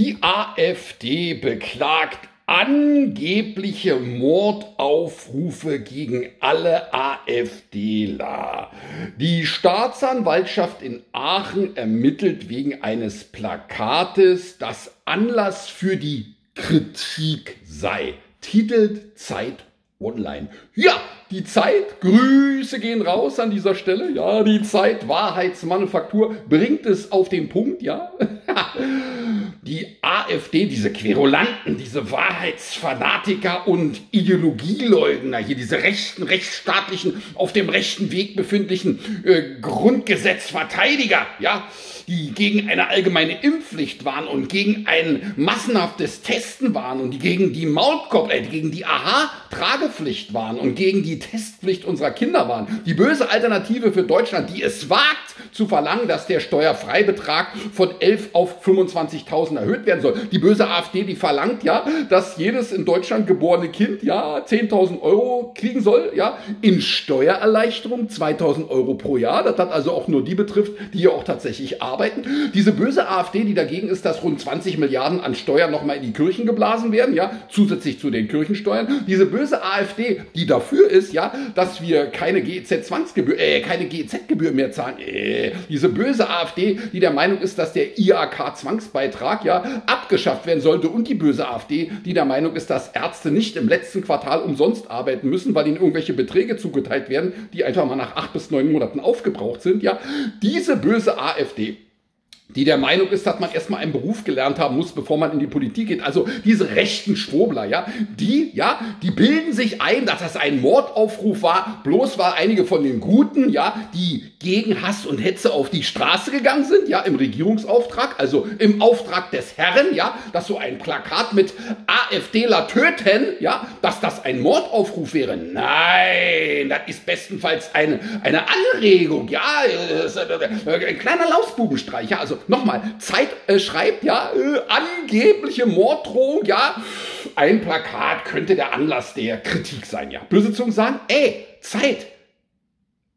Die AfD beklagt angebliche Mordaufrufe gegen alle AfDler. Die Staatsanwaltschaft in Aachen ermittelt wegen eines Plakates, das Anlass für die Kritik sei, titelt Zeit Online. Ja, die Zeit, Grüße gehen raus an dieser Stelle, ja, die Zeit Wahrheitsmanufaktur bringt es auf den Punkt, ja. Die AfD, diese Querulanten, diese Wahrheitsfanatiker und Ideologieleugner, hier diese rechten, rechtsstaatlichen, auf dem rechten Weg befindlichen Grundgesetzverteidiger, ja, die gegen eine allgemeine Impfpflicht waren und gegen ein massenhaftes Testen waren und die gegen die Tragepflicht waren und gegen die Testpflicht unserer Kinder waren. Die böse Alternative für Deutschland, die es wagt zu verlangen, dass der Steuerfreibetrag von 11 auf 25.000 erhöht werden soll. Die böse AfD, die verlangt ja, dass jedes in Deutschland geborene Kind ja 10.000 Euro kriegen soll, ja, in Steuererleichterung 2.000 Euro pro Jahr. Das hat also auch nur die betrifft, die hier auch tatsächlich arbeiten. Diese böse AfD, die dagegen ist, dass rund 20 Milliarden an Steuern nochmal in die Kirchen geblasen werden, ja, zusätzlich zu den Kirchensteuern. Diese böse AfD, die dafür ist, ja, dass wir keine GEZ-Gebühr mehr zahlen. Diese böse AfD, die der Meinung ist, dass der IAK-Zwangsbeitrag, ja, abgeschafft werden sollte. Und die böse AfD, die der Meinung ist, dass Ärzte nicht im letzten Quartal umsonst arbeiten müssen, weil ihnen irgendwelche Beträge zugeteilt werden, die einfach mal nach 8 bis 9 Monaten aufgebraucht sind, ja. Diese böse AfD, die der Meinung ist, dass man erstmal einen Beruf gelernt haben muss, bevor man in die Politik geht. Also diese rechten Schwurbler, ja, die bilden sich ein, dass das ein Mordaufruf war, bloß weil einige von den Guten, ja, die gegen Hass und Hetze auf die Straße gegangen sind, ja, im Regierungsauftrag, also im Auftrag des Herren, ja, dass so ein Plakat mit AfDler töten, ja, dass das ein Mordaufruf wäre. Nein, das ist bestenfalls eine Anregung, ja, ein kleiner Lausbubenstreich, ja, also nochmal, Zeit schreibt, ja, angebliche Morddrohung, ja, ein Plakat könnte der Anlass der Kritik sein, ja. Böse Zungen sagen, ey, Zeit,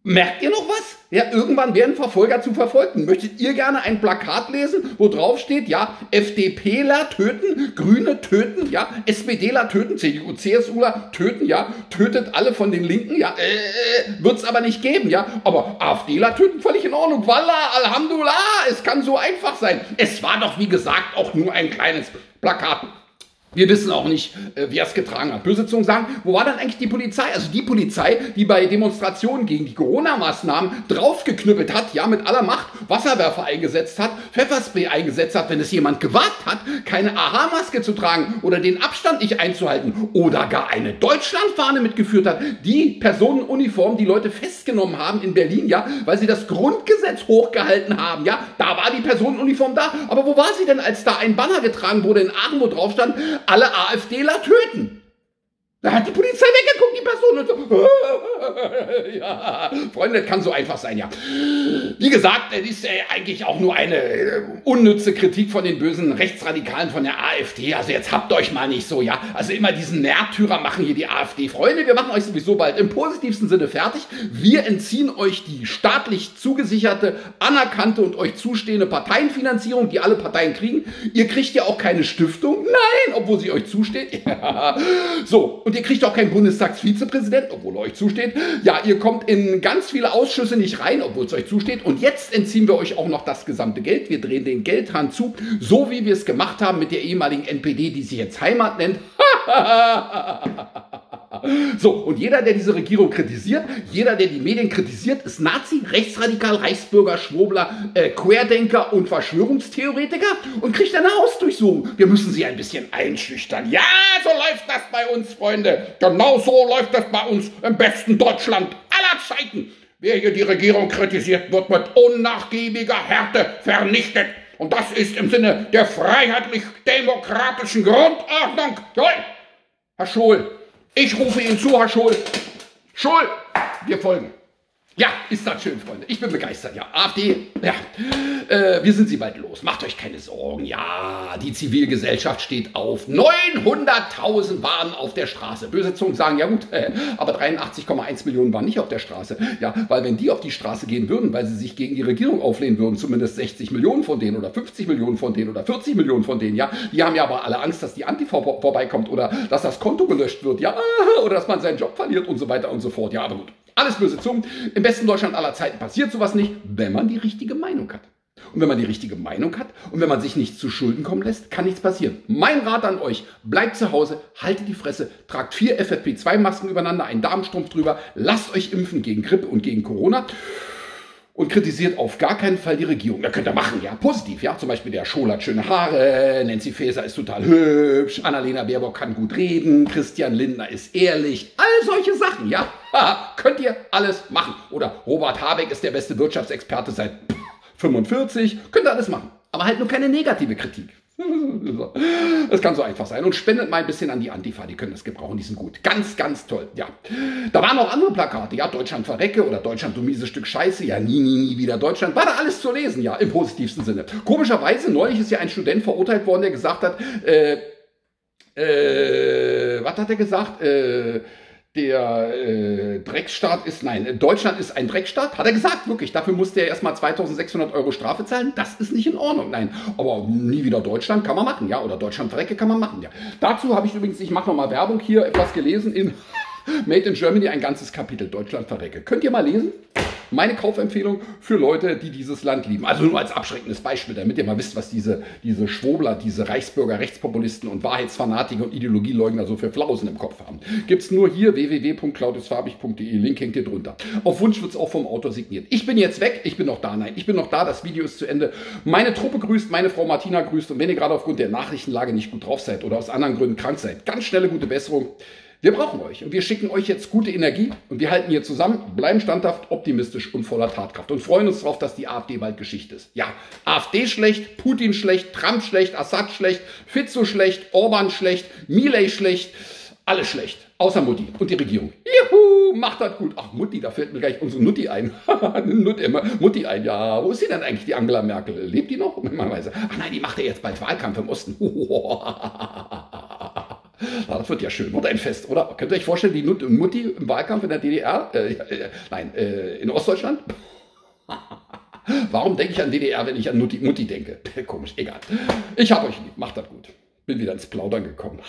merkt ihr noch was? Ja, irgendwann werden Verfolger zu Verfolgten. Möchtet ihr gerne ein Plakat lesen, wo drauf steht, ja, FDPler töten, Grüne töten, ja, SPDler töten, CDU, CSUler töten, ja, tötet alle von den Linken, ja, wird's aber nicht geben, ja, aber AfDler töten völlig in Ordnung. Wallah, Alhamdulillah, es kann so einfach sein. Es war doch, wie gesagt, auch nur ein kleines Plakat. Wir wissen auch nicht, wer es getragen hat. Böse Zungen sagen, wo war denn eigentlich die Polizei? Also die Polizei, die bei Demonstrationen gegen die Corona-Maßnahmen draufgeknüppelt hat, ja, mit aller Macht Wasserwerfer eingesetzt hat, Pfefferspray eingesetzt hat, wenn es jemand gewagt hat, keine Aha-Maske zu tragen oder den Abstand nicht einzuhalten oder gar eine Deutschlandfahne mitgeführt hat, die Personenuniform, die Leute festgenommen haben in Berlin, ja, weil sie das Grundgesetz hochgehalten haben, ja, da war die Personenuniform da, aber wo war sie denn, als da ein Banner getragen wurde in Aachen, wo drauf stand, alle AfDler töten. Da hat die Polizei weggeguckt, die Person. Und so. Ja, Freunde, das kann so einfach sein, ja. Wie gesagt, das ist eigentlich auch nur eine unnütze Kritik von den bösen Rechtsradikalen von der AfD. Also jetzt habt euch mal nicht so, ja. Also immer diesen Märtyrer machen hier die AfD. Freunde, wir machen euch sowieso bald im positivsten Sinne fertig. Wir entziehen euch die staatlich zugesicherte, anerkannte und euch zustehende Parteienfinanzierung, die alle Parteien kriegen. Ihr kriegt ja auch keine Stiftung. Nein, obwohl sie euch zusteht. Ja. So, und ihr kriegt auch keinen Bundestagsvizepräsidenten, obwohl er euch zusteht. Ja, ihr kommt in ganz viele Ausschüsse nicht rein, obwohl es euch zusteht. Und jetzt entziehen wir euch auch noch das gesamte Geld. Wir drehen den Geldhahn zu, so wie wir es gemacht haben mit der ehemaligen NPD, die sich jetzt Heimat nennt. So, und jeder, der diese Regierung kritisiert, jeder, der die Medien kritisiert, ist Nazi, Rechtsradikal, Reichsbürger, Schwurbler, Querdenker und Verschwörungstheoretiker und kriegt eine Hausdurchsuchung. Wir müssen sie ein bisschen einschüchtern. Ja, so läuft das bei uns, Freunde. Genau so läuft das bei uns im besten Deutschland aller Zeiten. Wer hier die Regierung kritisiert, wird mit unnachgiebiger Härte vernichtet. Und das ist im Sinne der freiheitlich-demokratischen Grundordnung. Jawohl. Herr Schol, ich rufe Ihnen zu, Herr Schol. Schol, wir folgen. Ja, ist das schön, Freunde. Ich bin begeistert, ja. AfD, ja, wir sind sie bald los. Macht euch keine Sorgen, ja. Die Zivilgesellschaft steht auf. 900.000 waren auf der Straße. Bösetzungen sagen, ja gut, aber 83,1 Millionen waren nicht auf der Straße. Ja, weil wenn die auf die Straße gehen würden, weil sie sich gegen die Regierung auflehnen würden, zumindest 60 Millionen von denen oder 50 Millionen von denen oder 40 Millionen von denen, ja. Die haben ja aber alle Angst, dass die Antifa vorbeikommt oder dass das Konto gelöscht wird, ja. Oder dass man seinen Job verliert und so weiter und so fort. Ja, aber gut. Alles böse Zungen. Im besten Deutschland aller Zeiten passiert sowas nicht, wenn man die richtige Meinung hat. Und wenn man die richtige Meinung hat und wenn man sich nichts zu Schulden kommen lässt, kann nichts passieren. Mein Rat an euch, bleibt zu Hause, haltet die Fresse, tragt 4 FFP2-Masken übereinander, einen Damenstrumpf drüber, lasst euch impfen gegen Grippe und gegen Corona und kritisiert auf gar keinen Fall die Regierung. Da könnt ihr machen, ja, positiv, ja. Zum Beispiel der Schol hat schöne Haare, Nancy Faeser ist total hübsch, Annalena Baerbock kann gut reden, Christian Lindner ist ehrlich, all solche Sachen, ja. Könnt ihr alles machen. Oder Robert Habeck ist der beste Wirtschaftsexperte seit 45. Könnt ihr alles machen. Aber halt nur keine negative Kritik. Das kann so einfach sein. Und spendet mal ein bisschen an die Antifa. Die können das gebrauchen. Die sind gut. Ganz, ganz toll. Ja. Da waren auch andere Plakate. Ja, Deutschland verrecke oder Deutschland du mieses Stück Scheiße. Ja, nie, nie, nie wieder Deutschland. War da alles zu lesen. Ja, im positivsten Sinne. Komischerweise, neulich ist ja ein Student verurteilt worden, der gesagt hat, was hat er gesagt? Der Dreckstaat ist, nein, Deutschland ist ein Dreckstaat, hat er gesagt, wirklich, dafür musste er erstmal 2.600 € Strafe zahlen, das ist nicht in Ordnung, nein, aber nie wieder Deutschland kann man machen, ja, oder Deutschland verrecke kann man machen, ja. Dazu habe ich übrigens, ich mache nochmal Werbung, hier etwas gelesen in Made in Germany, ein ganzes Kapitel, Deutschland verrecke, könnt ihr mal lesen? Meine Kaufempfehlung für Leute, die dieses Land lieben. Also nur als abschreckendes Beispiel, damit ihr mal wisst, was diese Schwobler, diese Reichsbürger, Rechtspopulisten und Wahrheitsfanatiker und Ideologieleugner so für Flausen im Kopf haben. Gibt es nur hier www.claudiusfarbig.de. Link hängt hier drunter. Auf Wunsch wird es auch vom Autor signiert. Ich bin jetzt weg. Ich bin noch da. Nein, ich bin noch da. Das Video ist zu Ende. Meine Truppe grüßt, meine Frau Martina grüßt. Und wenn ihr gerade aufgrund der Nachrichtenlage nicht gut drauf seid oder aus anderen Gründen krank seid, ganz schnelle gute Besserung. Wir brauchen euch und wir schicken euch jetzt gute Energie und wir halten hier zusammen, bleiben standhaft, optimistisch und voller Tatkraft und freuen uns darauf, dass die AfD bald Geschichte ist. Ja, AfD schlecht, Putin schlecht, Trump schlecht, Assad schlecht, Fitzo schlecht, Orban schlecht, Milei schlecht, alles schlecht, außer Mutti und die Regierung. Juhu, macht das gut. Ach Mutti, da fällt mir gleich unsere Nutti ein. Mutti ein, ja, wo ist sie denn eigentlich, die Angela Merkel? Lebt die noch? Man weiß. Ach nein, die macht ja jetzt bald Wahlkampf im Osten. Ja, das wird ja schön. Wird ein Fest, oder? Könnt ihr euch vorstellen, die Mutti im Wahlkampf in der DDR? In Ostdeutschland? Warum denke ich an DDR, wenn ich an Mutti denke? Komisch, egal. Ich hab euch lieb. Macht das gut. Bin wieder ins Plaudern gekommen.